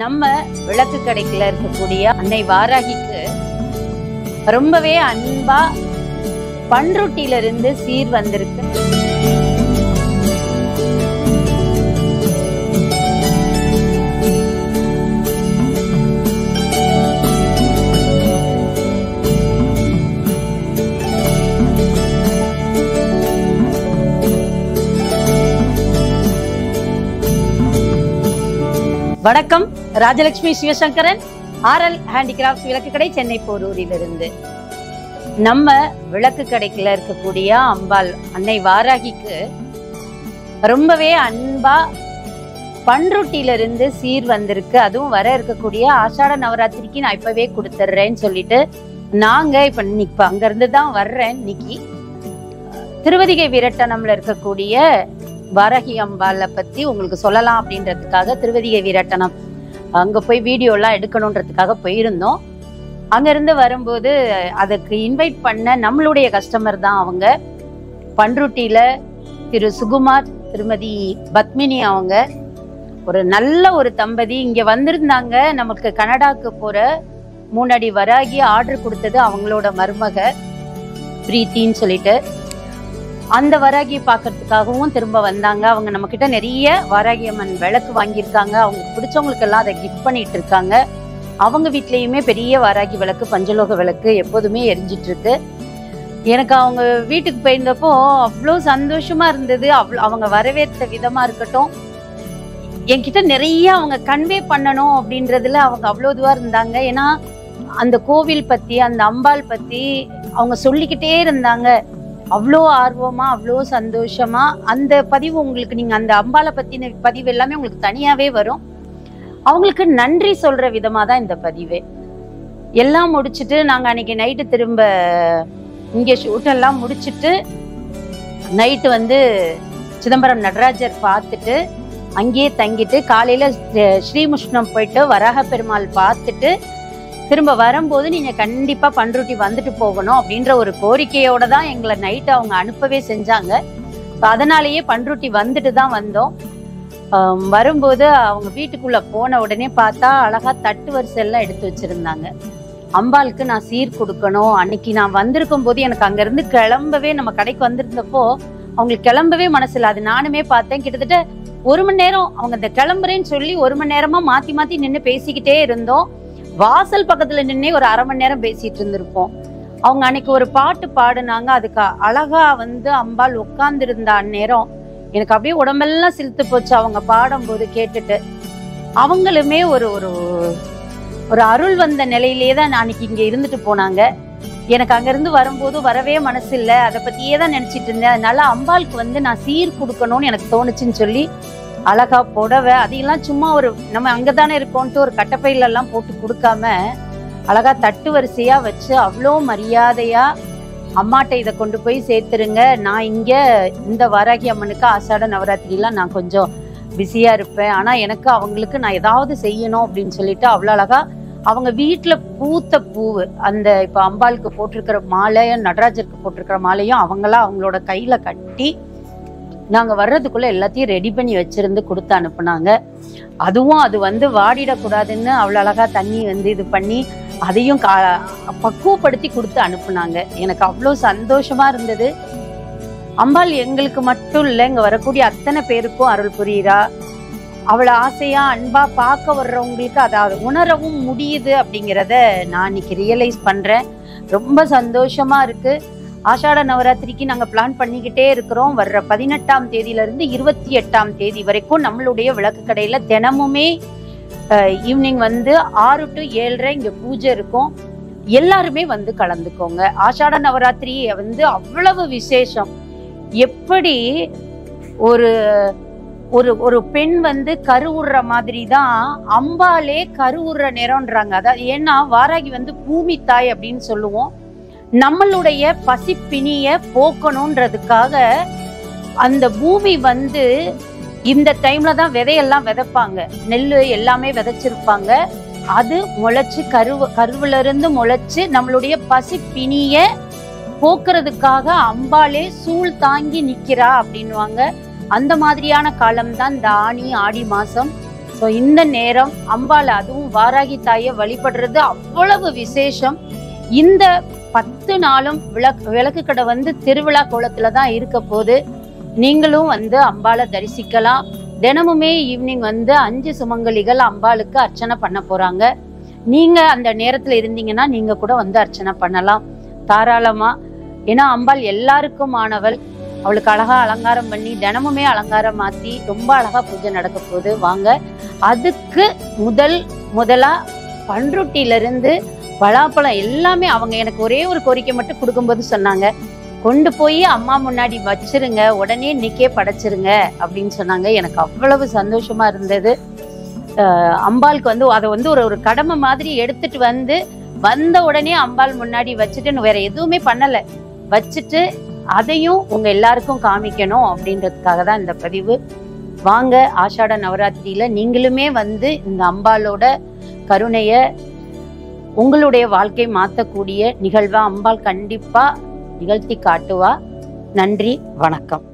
நம்ம விளக்கு கடைக்குள்ள இருக்கக்கூடிய அன்னை வாராஹிக்கு ரொம்பவே அன்பா பண்ருட்டியில இருந்து சீர் வந்திருக்கு. வணக்கம், Rajalakshmi Sivasankaran, R L handicrafts விளக்கு கடை சென்னை போரூரிலிருந்து. நம்ம விளக்கு கடைக்குள்ள இருக்கக்கூடிய அம்பாள் அன்னை வாராகிக்கு ரொம்பவே அன்பா பண்ருட்டியிலிருந்து சீர் வந்திருக்கு. அதுவும் வர இருக்கக்கூடிய ஆஷாட நவராத்திரிக்கு நான் இப்பவே கொடுத்துட்றேன்னு சொல்லிட்டு நாங்க இப்ப அங்கிருந்து தான் வர்றேன். இன்னைக்கு திருவதிகை வீரட்டணம்ல இருக்கக்கூடிய வாராஹி அம்பாளை பத்தி உங்களுக்கு சொல்லலாம் அப்படின்றதுக்காக திருவதிகை வீரட்டணம் அங்க போய் வீடியோலாம் எடுக்கணுன்றதுக்காக போயிருந்தோம். அங்கிருந்து வரும்போது அதுக்கு இன்வைட் பண்ண நம்மளுடைய கஸ்டமர் தான் அவங்க. பண்ருட்டியில திரு சுகுமார், திருமதி பத்மினி, அவங்க ஒரு நல்ல ஒரு தம்பதி. இங்க வந்திருந்தாங்க. நமக்கு கனடாக்கு போற மூணடி வராகி ஆர்டர் கொடுத்தது அவங்களோட மருமக பிரீத்தின்னு சொல்லிட்டு அந்த வராகியை பார்க்கறதுக்காகவும் திரும்ப வந்தாங்க. அவங்க நம்ம கிட்ட நிறைய வராகி அம்மன் விளக்கு வாங்கியிருக்காங்க. அவங்களுக்கு பிடிச்சவங்களுக்கு எல்லாம் அதை கிஃப்ட் பண்ணிட்டு இருக்காங்க. அவங்க வீட்லேயுமே பெரிய வராகி விளக்கு, பஞ்சலோக விளக்கு எப்போதுமே எரிஞ்சிட்டு இருக்கு. எனக்கு அவங்க வீட்டுக்கு போயிருந்தப்போ அவ்வளோ சந்தோஷமா இருந்தது. அவங்க வரவேற்ற விதமா இருக்கட்டும், என்கிட்ட நிறைய அவங்க கன்வே பண்ணணும் அப்படின்றதுல அவங்க அவ்வளோ இதுவாக இருந்தாங்க. ஏன்னா அந்த கோவில் பத்தி, அந்த அம்பாள் பத்தி அவங்க சொல்லிக்கிட்டே இருந்தாங்க. அவ்வளோ ஆர்வமா, அவ்வளோ சந்தோஷமா. அந்த பதிவு உங்களுக்கு, நீங்க அந்த அம்பாளை பத்தின பதிவு எல்லாமே உங்களுக்கு தனியாவே வரும். அவங்களுக்கு நன்றி சொல்ற விதமா தான் இந்த பதிவு. எல்லாம் முடிச்சுட்டு நாங்க அன்னைக்கு நைட்டு திரும்ப இங்க ஷூட்டெல்லாம் முடிச்சுட்டு நைட்டு வந்து சிதம்பரம் நடராஜர் பார்த்துட்டு அங்கேயே தங்கிட்டு காலையில ஸ்ரீமுஷ்ணம் போயிட்டு வராக பெருமாள் பார்த்துட்டு திரும்ப வரும்போது நீங்க கண்டிப்பா பண்ருட்டி வந்துட்டு போகணும் அப்படின்ற ஒரு கோரிக்கையோட தான் எங்களை நைட்டு அவங்க அனுப்பவே செஞ்சாங்க. அதனாலேயே பண்ருட்டி வந்துட்டு தான் வந்தோம். வரும்போது அவங்க வீட்டுக்குள்ள போன உடனே பார்த்தா அழகா தட்டு வரிசை எல்லாம் எடுத்து வச்சிருந்தாங்க. அம்பாளுக்கு நான் சீர் கொடுக்கணும். அன்னைக்கு நான் வந்திருக்கும் போது எனக்கு அங்க இருந்து கிளம்பவே, நம்ம கடைக்கு வந்திருந்தப்போ அவங்களுக்கு கிளம்பவே மனசுல, அது நானுமே பார்த்தேன். கிட்டத்தட்ட ஒரு மணி நேரம் அவங்க இந்த கிளம்புறேன்னு சொல்லி ஒரு மணி நேரமா மாத்தி மாத்தி நின்று பேசிக்கிட்டே இருந்தோம். வாசல் பக்கத்துல நின்னே ஒரு அரை மணி நேரம் பேசிட்டு இருந்திருப்போம். அவங்க அன்னைக்கு ஒரு பாட்டு பாடுனாங்க. அதுக்கு அழகா வந்து அம்பாள் உட்கார்ந்துருந்த அந்நேரம் எனக்கு அப்படியே உடம்பெல்லாம் சிரித்து போச்சு. அவங்க பாடும்போது கேட்டுட்டு அவங்களுமே ஒரு ஒரு அருள் வந்த நிலையிலேயே தான் அன்னைக்கு இங்க இருந்துட்டு போனாங்க. எனக்கு அங்கிருந்து வரும்போது வரவே மனசு இல்லை. அதை பத்தியே தான் நினைச்சிட்டு இருந்தேன். அதனால அம்பாளுக்கு வந்து நான் சீர் கொடுக்கணும்னு எனக்கு தோணுச்சுன்னு சொல்லி அழகா புடவை அதையெல்லாம் சும்மா ஒரு நம்ம அங்கதானே இருக்கோன்ட்டு ஒரு கட்டப்பையில எல்லாம் போட்டு கொடுக்காம அழகா தட்டு வரிசையா வச்சு அவ்வளோ மரியாதையா அம்மாட்ட இதை கொண்டு போய் சேர்த்துருங்க, நான் இங்க இந்த வாராகி அம்மனுக்கு ஆசாட நவராத்திரிலாம் நான் கொஞ்சம் பிஸியா இருப்பேன், ஆனா எனக்கு அவங்களுக்கு நான் ஏதாவது செய்யணும் அப்படின்னு சொல்லிட்டு அவ்வளோ அழகா அவங்க வீட்டுல பூத்த பூவு, அந்த இப்ப அம்பாளுக்கு போட்டிருக்கிற மாலையும் நடராஜருக்கு போட்டிருக்கிற மாலையும் அவங்களாம் அவங்களோட கையில கட்டி நாங்க வர்றதுக்குள்ள எல்லாத்தையும் ரெடி பண்ணி வச்சிருந்து கொடுத்து அனுப்புனாங்க. அதுவும் அது வந்து வாடிடக்கூடாதுன்னு அவ்வளோ அழகா தண்ணி வந்து இது பண்ணி அதையும் பக்குவப்படுத்தி கொடுத்து அனுப்புனாங்க. எனக்கு அவ்வளோ சந்தோஷமா இருந்தது. அம்பாள் எங்களுக்கு மட்டும் இல்லை, இங்க வரக்கூடிய அத்தனை பேருக்கும் அருள் புரியுறா. அவளை ஆசையா அன்பா பார்க்க வர்றவங்களுக்கு அதை உணரவும் முடியுது அப்படிங்கிறத நான் இன்னைக்கு ரியலைஸ் பண்றேன். ரொம்ப சந்தோஷமா இருக்கு. ஆஷாட நவராத்திரிக்கு நாங்கள் பிளான் பண்ணிக்கிட்டே இருக்கிறோம். வர்ற 18ஆம் தேதியிலிருந்து 28ஆம் தேதி வரைக்கும் நம்மளுடைய விளக்கு கடையில் தினமுமே ஈவினிங் வந்து 6 to 7:30 இங்கே பூஜை இருக்கும். எல்லாருமே வந்து கலந்துக்கோங்க. ஆஷாட நவராத்திரி வந்து அவ்வளவு விசேஷம். எப்படி ஒரு ஒரு பெண் வந்து கருவுற மாதிரி தான் அம்பாலே கருவுற நேரம்ன்றாங்க. அதாவது ஏன்னா வாராகி வந்து பூமி தாய் அப்படின்னு சொல்லுவோம். நம்மளுடைய பசிப்பிணிய போக்கணும்ன்றதுக்காக அந்த பூமி வந்து இந்த டைம்ல தான் விதையெல்லாம் விதைப்பாங்க. நெல் எல்லாமே விதைச்சிருப்பாங்க. அது முளைச்சு கருவுல இருந்து முளைச்சு நம்மளுடைய பசிப்பிணிய போக்குறதுக்காக அம்பாலே சூழ் தாங்கி நிக்கிறா அப்படின்வாங்க. அந்த மாதிரியான காலம்தான் இந்த ஆணி ஆடி மாசம். ஸோ சோ இந்த நேரம் அம்பாள் அதுவும் வாராகி தாயை வழிபடுறது அவ்வளவு விசேஷம். இந்த 10 நாளும் விளக்கு கடை வந்து திருவிழா கோலத்துல தான் இருக்க போது. நீங்களும் வந்து அம்பாளை தரிசிக்கலாம். தினமுமே ஈவினிங் வந்து 5 சுமங்கலிகள் அம்பாளுக்கு அர்ச்சனை பண்ண போறாங்க. நீங்க அந்த நேரத்துல இருந்தீங்கன்னா நீங்க கூட வந்து அர்ச்சனை பண்ணலாம் தாராளமா. ஏன்னா அம்பாள் எல்லாருக்கும் ஆனவள். அவளுக்கு அழகா அலங்காரம் பண்ணி தினமுமே அலங்காரம் மாத்தி ரொம்ப அழகா பூஜை நடக்க போகுது. வாங்க, அதுக்கு முதலா பண்ருட்டில இருந்து பலாப்பழம் எல்லாமே அவங்க எனக்கு ஒரே ஒரு கோரிக்கை மட்டும் கொடுக்கும்போது சொன்னாங்க, கொண்டு போய் அம்மா முன்னாடி வச்சிருங்க, உடனே இன்னைக்கே படைச்சிருங்க அப்படின்னு சொன்னாங்க. எனக்கு அவ்வளவு சந்தோஷமா இருந்தது. அம்பாளுக்கு வந்து அதை வந்து ஒரு கடமை மாதிரி எடுத்துட்டு வந்த உடனே அம்பாள் முன்னாடி வச்சுட்டு வேற எதுவுமே பண்ணலை, வச்சுட்டு அதையும் உங்க எல்லாருக்கும் காமிக்கணும் அப்படின்றதுக்காக தான் இந்த பதிவு. வாங்க, ஆஷாட நவராத்திரியில நீங்களுமே வந்து இந்த அம்பாளோட கருணைய உங்களுடைய வாழ்க்கை மாற்றக்கூடிய நிகழ்வா அம்பாள் கண்டிப்பா நிகழ்த்தி காட்டுவா. நன்றி, வணக்கம்.